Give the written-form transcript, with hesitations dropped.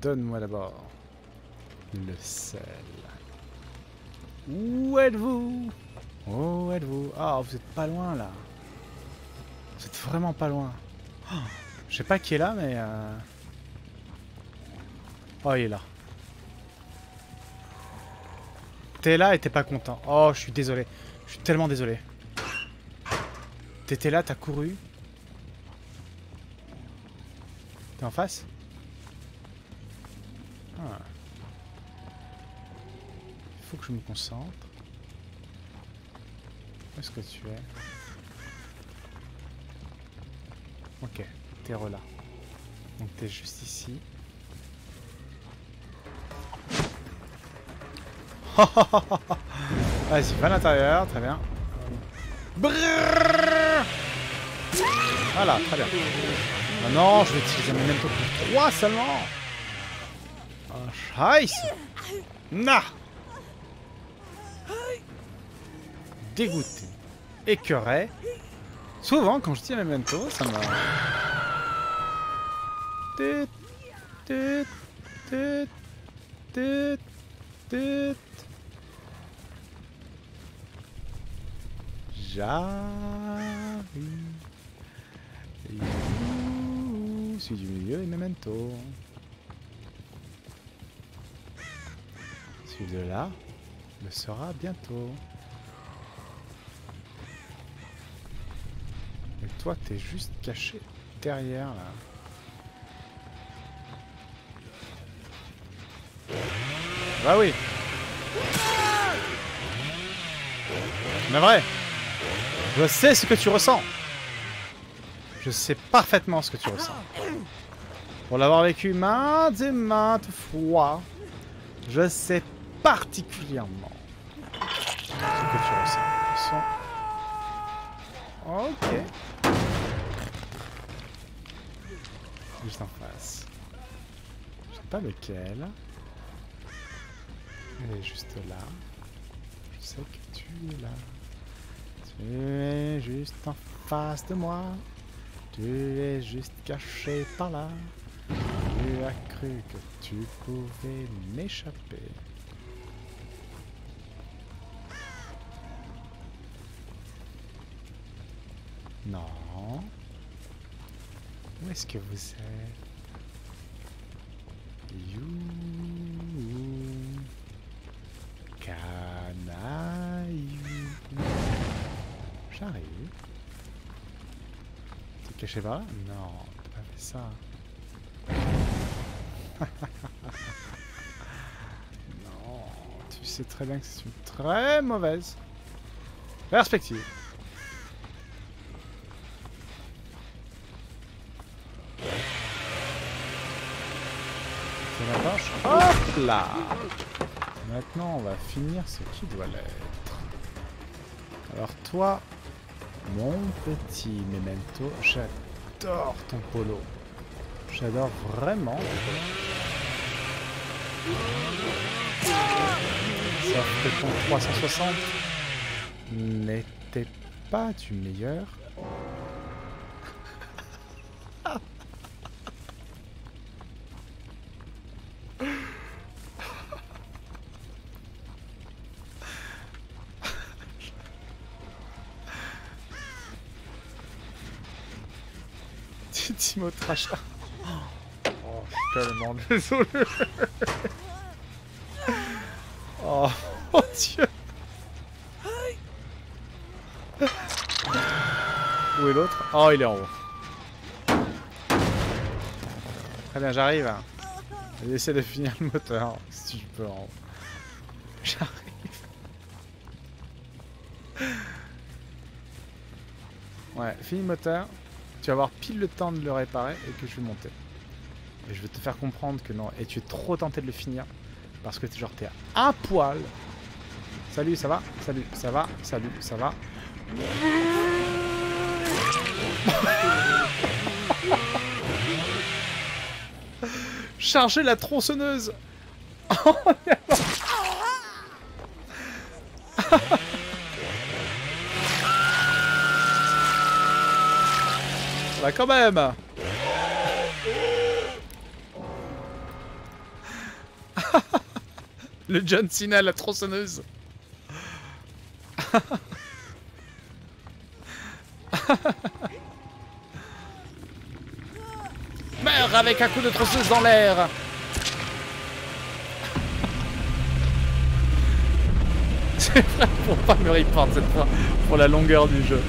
Donne-moi d'abord le sel. Où êtes-vous? Où êtes-vous? Ah, vous êtes pas loin là. Vous êtes vraiment pas loin. Oh, je sais pas qui est là, mais... Oh, il est là. T'es là et t'es pas content. Oh, je suis désolé. Je suis tellement désolé. T'étais là, t'as couru. T'es en face? Ah. Il faut que je me concentre. Où est-ce que tu es? Ok, t'es relâché. Donc t'es juste ici. Vas-y, va à l'intérieur, très bien. Voilà, très bien. Maintenant, je vais utiliser mon Memento pour 3 seulement. Oh, scheiße. Nah. Dégoûté. Écœuré. Souvent, quand je dis Memento, ça me... Tut, tut, tut, tut, tut. J'arrive. Celui du milieu est Memento. Celui de là le sera bientôt. Et toi, t'es juste caché derrière là. Bah oui. Mais vrai. Je sais ce que tu ressens. Je sais parfaitement ce que tu ressens. Pour l'avoir vécu maintes et maintes fois, je sais particulièrement ce que tu ressens. Ok. Juste en face. Je sais pas lequel. Elle est juste là. Je sais que tu es là. Tu es juste en face de moi. Tu es juste caché par là. Tu as cru que tu pouvais m'échapper. Non. Où est-ce que vous êtes? You. Canaille. J'arrive. T'es caché par là? Non, t'as pas fait ça. Non, tu sais très bien que c'est une très mauvaise perspective. C'est la marche. Hop là! Maintenant, on va finir ce qui doit l'être. Alors toi, mon petit Memento, j'adore ton polo. J'adore vraiment ton polo. Sauf que ton 360 n'était pas du meilleur. Au trash. Oh, je suis tellement désolé. Oh mon dieu. Où est l'autre? Oh, il est en haut. Très bien, j'arrive. J'essaie de finir le moteur si je peux en haut. J'arrive. Ouais, fini le moteur. Tu vas avoir pile le temps de le réparer et que je vais monter. Et je vais te faire comprendre que non. Et tu es trop tenté de le finir. Parce que t'es genre t'es à poil. Salut, ça va? Salut, ça va? Salut, ça va? Chargez la tronçonneuse. Bah quand même. Le John Cena, la tronçonneuse. Meurs avec un coup de tronçonneuse dans l'air. C'est vrai, pour pas me reporter cette fois, pour la longueur du jeu.